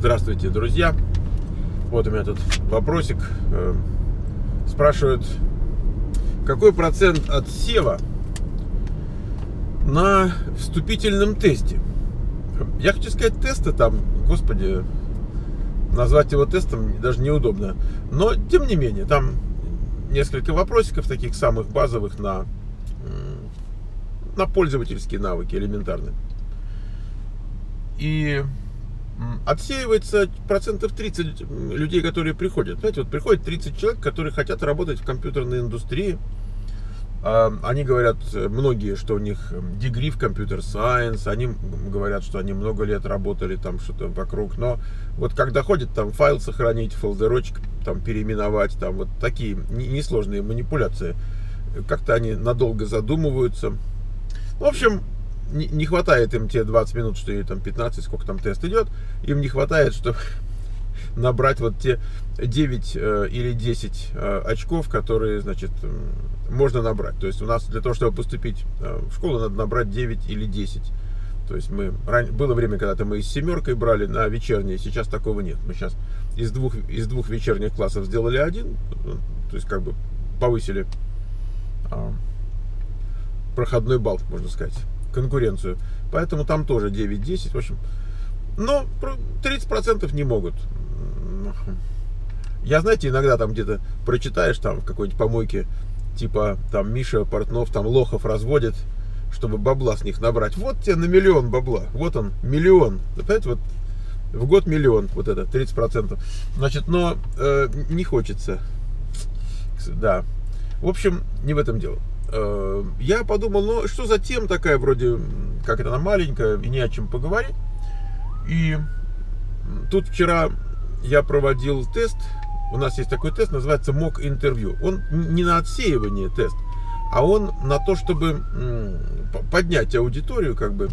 Здравствуйте, друзья. Вот у меня тут вопросик. Спрашивают, какой процент от сева на вступительном тесте? Я хочу сказать, тесты там, господи, назвать его тестом даже неудобно. Но, тем не менее, там несколько вопросиков таких самых базовых на пользовательские навыки элементарные. И отсеивается процентов 30 людей, которые приходят. Знаете, вот приходит 30 человек, которые хотят работать в компьютерной индустрии. Они говорят, многие, что у них дегри в компьютер-сайенс, они говорят, что они много лет работали там что-то вокруг, но вот когда ходят, там файл сохранить, фолдерочек там переименовать, там вот такие несложные манипуляции, как-то они надолго задумываются. В общем, не хватает им те 20 минут, что и там 15, сколько там тест идет, им не хватает, чтобы набрать вот те 9 или 10 очков, которые, значит, можно набрать. То есть у нас для того, чтобы поступить в школу, надо набрать 9 или 10. То есть было время, когда-то мы и с семеркой брали на вечерние, сейчас такого нет. Мы сейчас из двух вечерних классов сделали один, то есть как бы повысили проходной балл, можно сказать, конкуренцию. Поэтому там тоже 9-10, в общем. Но 30% не могут. Я, знаете, иногда там где-то прочитаешь, там в какой-нибудь помойке, типа там Миша Портнов, там лохов разводит, чтобы бабла с них набрать. Вот тебе на миллион бабла. Вот он, миллион. Понимаете, вот в год миллион, вот это, 30%. Значит, но не хочется. Да. В общем, не в этом дело. Я подумал, ну что за тема такая, вроде как она маленькая, и не о чем поговорить. И тут вчера я проводил тест. У нас есть такой тест, называется МОК-интервью. Он не на отсеивание тест, а он на то, чтобы поднять аудиторию как бы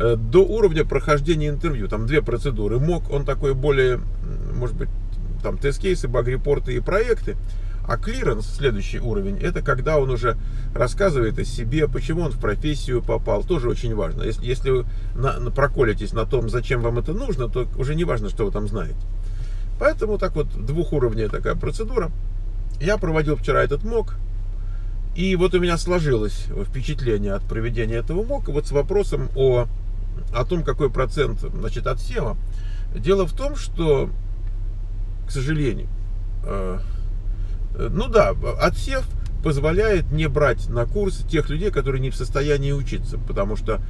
до уровня прохождения интервью. Там две процедуры. МОК, он такой более, может быть, там тест-кейсы, баг-репорты и проекты. А клиренс, следующий уровень, это когда он уже рассказывает о себе, почему он в профессию попал. Тоже очень важно. Если вы проколитесь на том, зачем вам это нужно, то уже не важно, что вы там знаете. Поэтому так вот двухуровневая такая процедура. Я проводил вчера этот МОК. И вот у меня сложилось впечатление от проведения этого МОКа вот с вопросом о том, какой процент, значит, от сева. Дело в том, что, к сожалению, ну да, отсев позволяет не брать на курс тех людей, которые не в состоянии учиться, потому что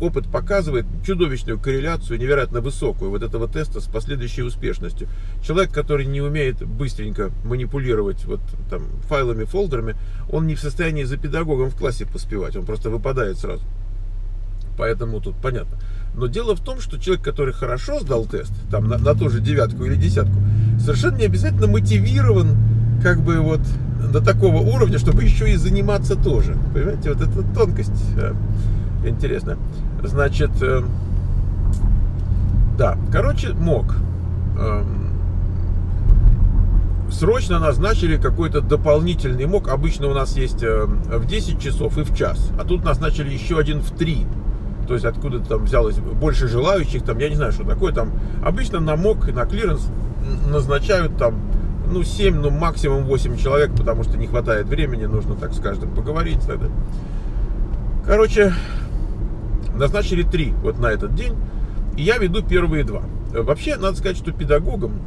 опыт показывает чудовищную корреляцию, невероятно высокую вот этого теста с последующей успешностью. Человек, который не умеет быстренько манипулировать вот там файлами, фолдерами, он не в состоянии за педагогом в классе поспевать, он просто выпадает сразу. Поэтому тут понятно. Но дело в том, что человек, который хорошо сдал тест, там на ту же девятку или десятку, совершенно не обязательно мотивирован как бы вот до такого уровня, чтобы еще и заниматься тоже. Понимаете, вот эта тонкость интересная. Значит, да, короче, МОК. Срочно назначили какой-то дополнительный МОК. Обычно у нас есть в 10 часов и в час, а тут назначили еще один в 3. То есть откуда-то там взялось больше желающих, там я не знаю, что такое. Там обычно на МОК и на клиренс назначают там, ну, 7, ну, максимум 8 человек, потому что не хватает времени, нужно так с каждым поговорить тогда. Короче, назначили 3 вот на этот день, и я веду первые 2. Вообще, надо сказать, что педагогам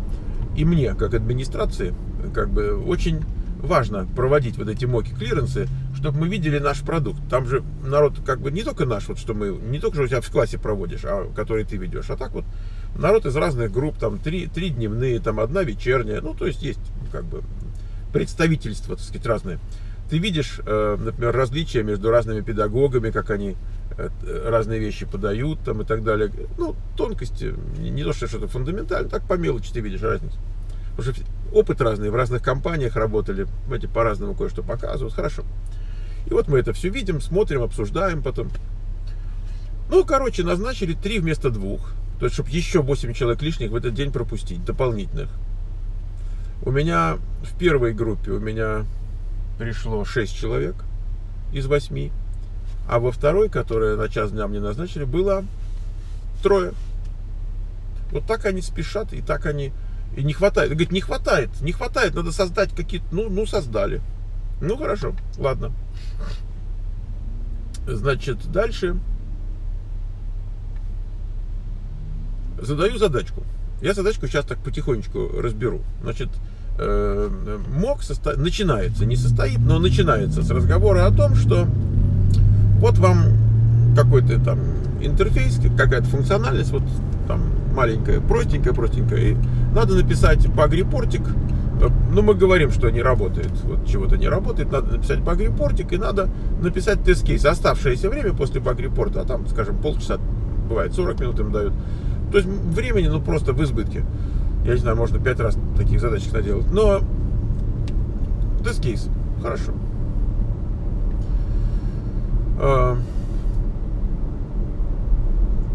и мне, как администрации, как бы очень важно проводить вот эти МОКи-клиренсы, чтобы мы видели наш продукт. Там же народ как бы не только наш, вот что мы, не только что у тебя в классе проводишь, а который ты ведешь, а так вот народ из разных групп, там 3 дневные, там 1 вечерняя, ну то есть как бы представительства, так сказать, разные. Ты видишь, например, различия между разными педагогами, как они разные вещи подают там и так далее. Ну, тонкости, не то, что что-то фундаментальное, так по мелочи ты видишь разницу. Потому что опыт разный, в разных компаниях работали, эти по-разному кое-что показывают, хорошо. И вот мы это все видим, смотрим, обсуждаем потом. Ну, короче, назначили 3 вместо 2. То есть, чтобы еще 8 человек лишних в этот день пропустить, дополнительных. У меня в первой группе, у меня пришло 6 человек из 8. А во второй, которая на час дня мне назначили, было 3. Вот так они спешат, и так они... И не хватает. Говорит, не хватает, надо создать какие-то... Ну, создали. Ну, хорошо, ладно. Значит, дальше. Задаю задачку. Я задачку сейчас так потихонечку разберу. Значит, МОК начинается, не состоит, но начинается с разговора о том, что вот вам какой-то там интерфейс, какая-то функциональность, вот там маленькая, простенькая, и надо написать баг-репортик. Ну, мы говорим, что не работает, вот чего-то не работает, надо написать баг-репортик, и надо написать тест-кейс. Оставшееся время после баг-репорта, а там, скажем, полчаса, бывает 40 минут им дают. То есть времени, ну, просто в избытке. Я не знаю, можно 5 раз таких задачек наделать. Но тест-кейс. Хорошо.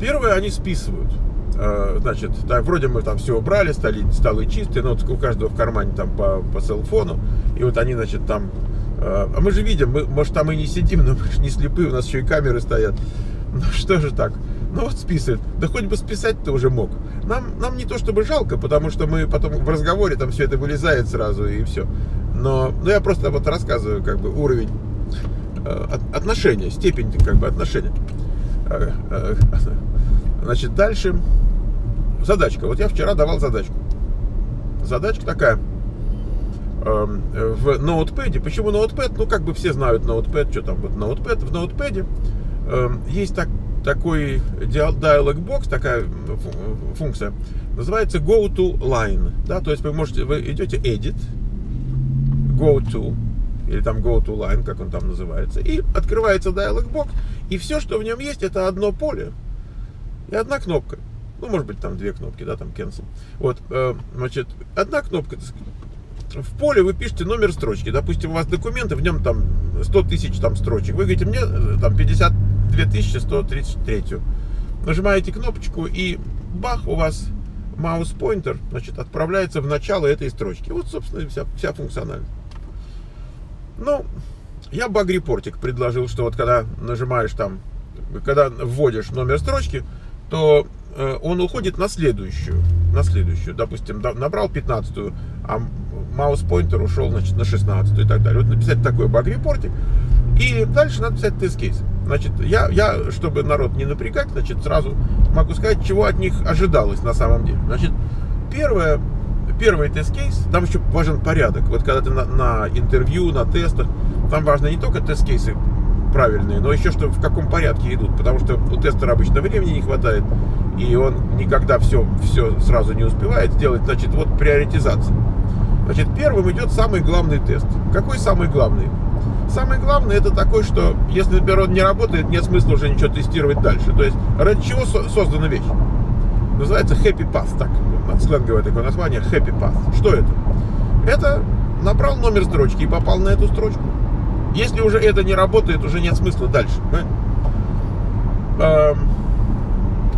Первое, они списывают. Значит, да, вроде мы там все убрали, столы чистые, но вот у каждого в кармане там по селфону. И вот они, значит, там... А мы же видим, мы, может, там и не сидим, но мы же не слепые, у нас еще и камеры стоят. Ну, что же так? Ну вот списывает. Да хоть бы списать-то уже мог. Нам не то чтобы жалко, потому что мы потом в разговоре там все это вылезает сразу и все. Но я просто вот рассказываю как бы уровень отношения, степень как бы отношения. Значит, дальше задачка. Вот я вчера давал задачку. Задачка такая. В Notepad. Почему Notepad? Ну как бы все знают Notepad. Что там вот Notepad? В Notepad есть такой dialog box, такая функция, называется go to line, да, то есть вы идете edit, go to, или там go to line, как он там называется, и открывается dialog box, и все, что в нем есть, это одно поле и одна кнопка, ну, может быть, там две кнопки, да, там cancel, вот, значит, одна кнопка, в поле вы пишете номер строчки, допустим, у вас документы, в нем там 100 тысяч там строчек, вы говорите, мне там 52133. Нажимаете кнопочку, и бах, у вас маус-поинтер, значит, отправляется в начало этой строчки. Вот, собственно, вся функциональность. Ну, я баг-репортик предложил, что вот когда нажимаешь там, когда вводишь номер строчки, то он уходит на следующую. Допустим, набрал 15-ю, а маус-поинтер ушел, значит, на 16-ю и так далее. Вот написать такой баг-репортик. И дальше надо писать тест-кейс. Значит, я, чтобы народ не напрягать, значит, сразу могу сказать, чего от них ожидалось на самом деле. Значит, первый тест-кейс, там еще важен порядок. Вот когда ты на интервью, на тестах, там важно не только тест-кейсы правильные, но еще, что в каком порядке идут. Потому что у тестера обычно времени не хватает, и он никогда все сразу не успевает сделать. Значит, вот приоритизация. Значит, первым идет самый главный тест. Какой самый главный? Самое главное это такой, что если, например, он не работает, нет смысла уже ничего тестировать дальше. То есть ради чего создана вещь? Называется Happy Path, так, сленговое такое название, Happy Path. Что это? Это набрал номер строчки и попал на эту строчку. Если уже это не работает, уже нет смысла дальше.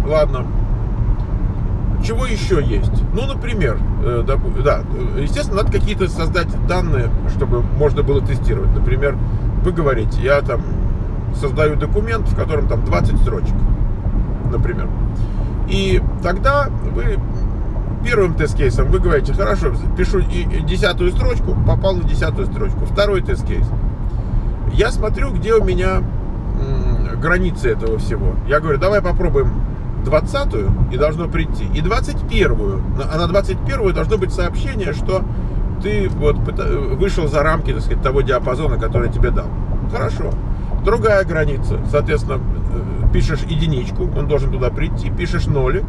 Ладно. Чего еще есть? Ну, например, да, естественно, надо какие-то создать данные, чтобы можно было тестировать. Например, вы говорите, я там создаю документ, в котором там 20 строчек, например. И тогда вы первым тест-кейсом вы говорите, хорошо, пишу 10-ю строчку, попал на 10-ю строчку. Второй тест-кейс. Я смотрю, где у меня границы этого всего. Я говорю, давай попробуем 20-ю, и должно прийти, и 21-ю, а на 21-ю должно быть сообщение, что ты вот вышел за рамки, так сказать, того диапазона, который тебе дал. Хорошо. Другая граница, соответственно, пишешь единичку, он должен туда прийти, пишешь нолик,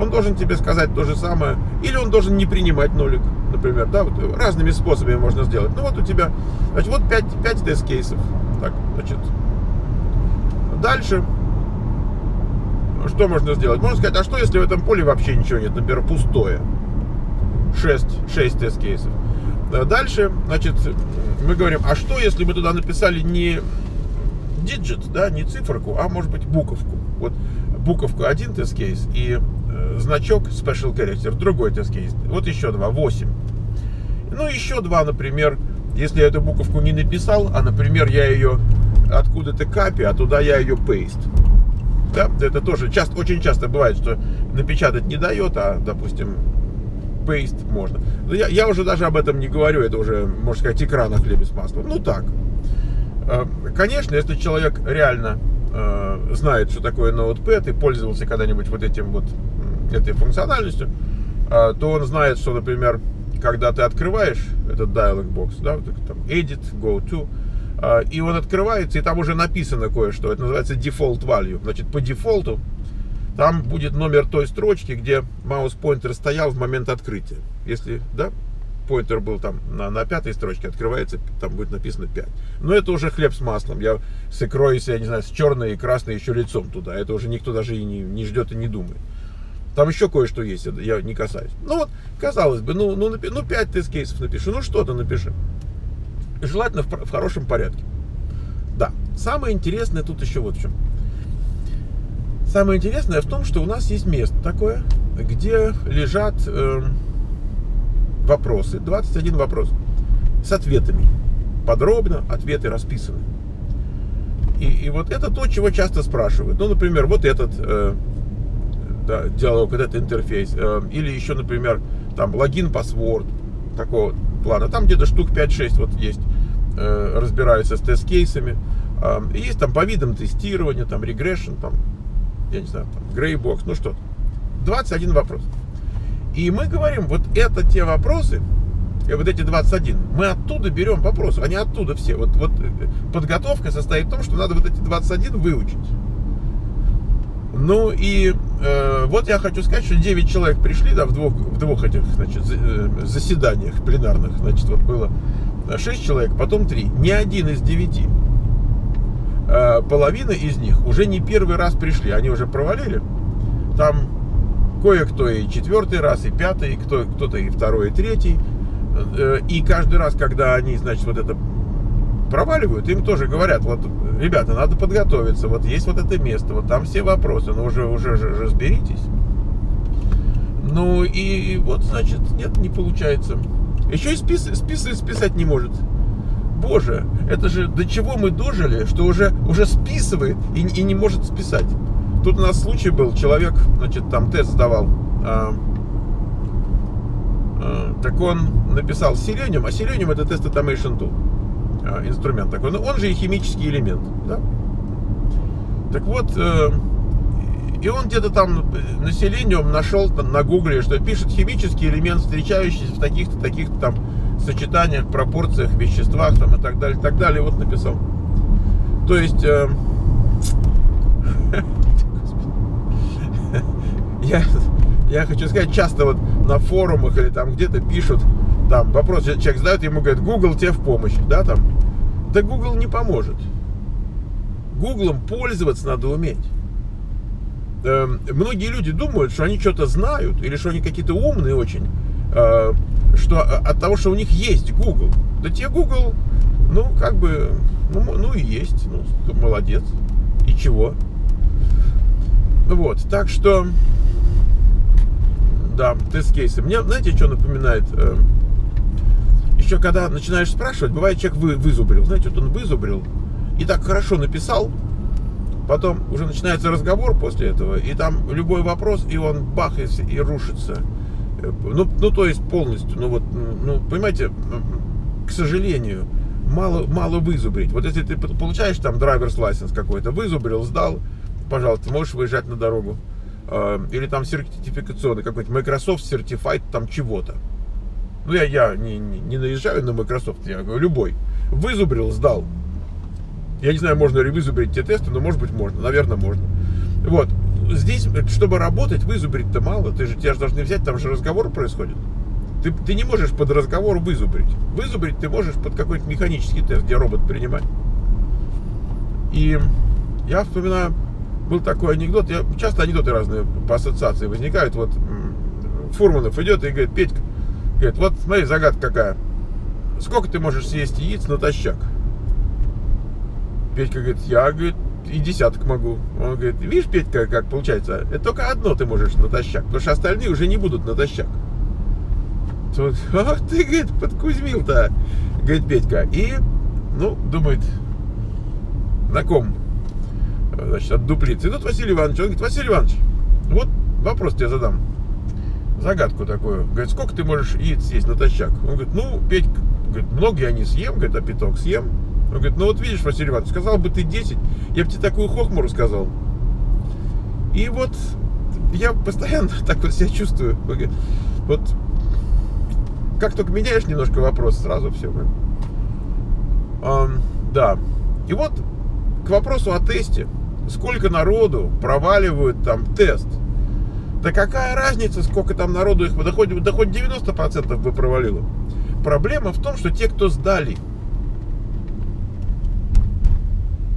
он должен тебе сказать то же самое, или он должен не принимать нолик, например, да, вот разными способами можно сделать. Ну вот у тебя, значит, вот 5 тест-кейсов. Так, значит, дальше. Что можно сделать? Можно сказать, а что если в этом поле вообще ничего нет? Например, пустое. 6 тест-кейсов. Дальше, значит, мы говорим, а что если мы туда написали не digit, да, не циферку, а может быть буковку. Вот буковку один тест-кейс и значок special character другой тест-кейс. Вот еще 2, 8. Ну еще 2, например, если я эту буковку не написал, а, например, я ее откуда-то копи, а туда я ее paste. да, это тоже часто, очень часто бывает, что напечатать не дает, а, допустим, paste можно. Но я уже даже об этом не говорю, это уже, можно сказать, икра на хлебе с маслом. Ну так. Конечно, если человек реально знает, что такое Notepad и пользовался когда-нибудь вот этим вот, этой функциональностью, то он знает, что, например, когда ты открываешь этот dialog box, да, там edit, go to, и он открывается, и там уже написано кое-что, это называется default value. Значит, по дефолту там будет номер той строчки, где маус-поинтер стоял в момент открытия. Если, да, поинтер был там на пятой строчке, открывается, там будет написано 5. Но это уже хлеб с маслом. Я с икрой, если я не знаю, с черной и красной еще лицом туда. Это уже никто даже и не ждет и не думает. Там еще кое-что есть, я не касаюсь. Ну вот, казалось бы, ну 5 тест-кейсов напиши, ну что-то напиши. Желательно в хорошем порядке. Да, самое интересное тут еще вот в чем. Самое интересное в том, что у нас есть место такое, где лежат вопросы, 21 вопрос с ответами. Подробно ответы расписаны. И вот это то, чего часто спрашивают. Ну, например, вот этот да, диалог, вот этот интерфейс. Или еще, например, там логин, пасворд, такого плана. Там где-то штук 5-6 вот есть, разбираются с тест-кейсами. Есть там по видам тестирования, там регрессион, там, я не знаю, там грейбокс, ну что-то. 21 вопрос. И мы говорим, вот это те вопросы, вот эти 21, мы оттуда берем вопросы, они оттуда все. Вот подготовка состоит в том, что надо вот эти 21 выучить. Ну и вот я хочу сказать, что 9 человек пришли, да, в двух этих, значит, заседаниях пленарных, значит, вот было 6 человек, потом 3. Ни один из 9, половина из них уже не первый раз пришли, они уже провалили. Там кое-кто и 4-й раз, и 5-й, кто-то и 2-й, и 3-й. И каждый раз, когда они, значит, вот это проваливают, им тоже говорят, вот, ребята, надо подготовиться, вот есть вот это место, вот там все вопросы, ну уже разберитесь. Ну и вот, значит, нет, не получается. Еще и списать не может. Боже, это же до чего мы дожили, что уже списывает и не может списать. Тут у нас случай был, человек, значит, там тест сдавал, так он написал Selenium, а Selenium это тест automation tool, инструмент такой, но он же и химический элемент, да? Так вот, и он где-то там на Selenium нашел там, на гугле, что пишет химический элемент, встречающийся в таких-то, таких-то там сочетаниях, пропорциях, веществах там и так далее, вот написал. То есть... Я хочу сказать, часто вот на форумах или там где-то пишут, там вопрос человек задает, ему говорят, Google тебе в помощь, да, там. Да Google не поможет. Гуглом пользоваться надо уметь. Многие люди думают, что они что-то знают, или что они какие-то умные очень, что от того, что у них есть Google. Да тебе Google, ну, как бы, ну и есть, ну, молодец. И чего? Вот, так что... Да, тест-кейсы. Мне, знаете, что напоминает? Еще когда начинаешь спрашивать, бывает, человек вызубрил. Знаете, вот он вызубрил и так хорошо написал. Потом уже начинается разговор после этого. И там любой вопрос, и он бах, и рушится. Ну, то есть полностью. Ну, вот, ну, понимаете, к сожалению, мало вызубрить. Вот если ты получаешь там driver's license какой-то, вызубрил, сдал, пожалуйста, можешь выезжать на дорогу. Или там сертификационный какой-то Microsoft Certified там чего-то. Ну я не наезжаю на Microsoft, я говорю, любой. Вызубрил, сдал. Я не знаю, можно ли вызубрить те тесты, но может быть можно, наверное, можно. Вот, здесь, чтобы работать, вызубрить-то мало, тебя же должны взять, там же разговор происходит. Ты не можешь под разговор вызубрить. Вызубрить ты можешь под какой-то механический тест, где робот принимает. И я вспоминаю, был такой анекдот, часто анекдоты разные по ассоциации возникают, вот Фурманов идет и говорит, Петька, говорит, вот смотри, загадка какая, сколько ты можешь съесть яиц натощак? Петька говорит, я, говорит, и десяток могу. Он говорит, видишь, Петька, как получается, это только одно ты можешь натощак, потому что остальные уже не будут натощак. Тут, ах ты, говорит, подкузмил-то, говорит Петька, и, ну, думает, на ком значит, отдуплиться. И тут Василий Иванович, он говорит: Василий Иванович, вот вопрос тебе задам, загадку такую. Говорит: сколько ты можешь яиц съесть натощак? Он говорит: ну, Петька, говорит, много я не съем, говорит, а пяток съем. Он говорит: ну вот видишь, Василий Иванович, сказал бы ты 10, я бы тебе такую хохму рассказал. И вот я постоянно так вот себя чувствую. Вот как только меняешь немножко вопрос, сразу все. Да. И вот к вопросу о тесте. Сколько народу проваливают там тест? Да какая разница, сколько там народу их, да хоть 90% бы провалило. Проблема в том, что те, кто сдали,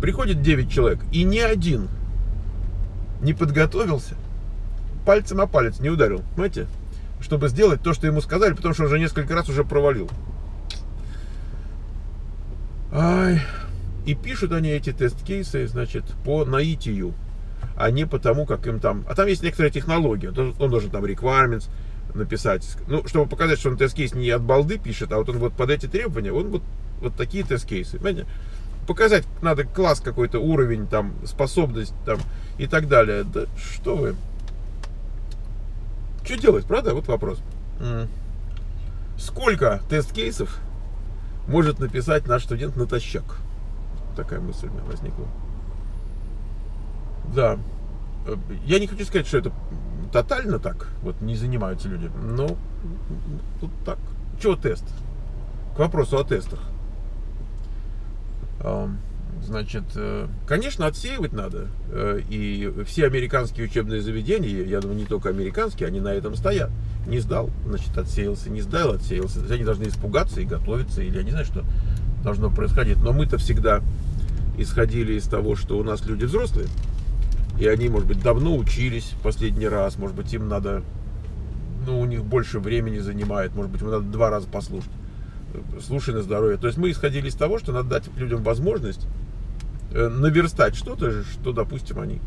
приходит 9 человек, и ни один не подготовился, пальцем о палец не ударил, понимаете, чтобы сделать то, что ему сказали, потому что уже несколько раз уже провалил. Ай. И пишут они эти тест-кейсы, значит, по наитию, а не по тому, как им там... А там есть некоторая технология, он должен там requirements написать, ну, чтобы показать, что он тест-кейс не от балды пишет, а вот он вот под эти требования, он вот такие тест-кейсы, понимаете? Показать надо класс какой-то, уровень, там, способность, там, и так далее. Да что вы? Что делать, правда? Вот вопрос. Сколько тест-кейсов может написать наш студент натощак? Такая мысль у меня возникла. Да. Я не хочу сказать, что это тотально так. Вот не занимаются люди. Но тут так. Чего тест? К вопросу о тестах. Значит, конечно, отсеивать надо. И все американские учебные заведения, я думаю, не только американские, они на этом стоят. Не сдал, значит, отсеялся, не сдал, отсеялся. Они должны испугаться и готовиться, или я не знаю, что должно происходить. Но мы-то всегда исходили из того, что у нас люди взрослые, и они, может быть, давно учились в последний раз, может быть, им надо, ну, у них больше времени занимает, может быть, им надо 2 раза послушать. Слушай на здоровье. То есть мы исходили из того, что надо дать людям возможность наверстать что-то, что, допустим, они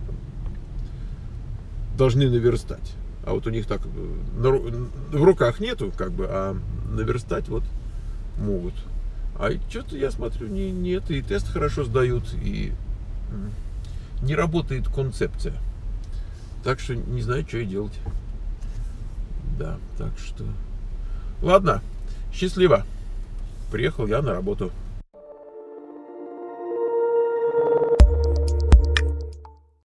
должны наверстать. А вот у них так в руках нету, как бы, а наверстать вот могут. А что-то я смотрю, нет, и тест хорошо сдают, и не работает концепция. Так что не знаю, что и делать. Да, так что... Ладно, счастливо. Приехал я на работу.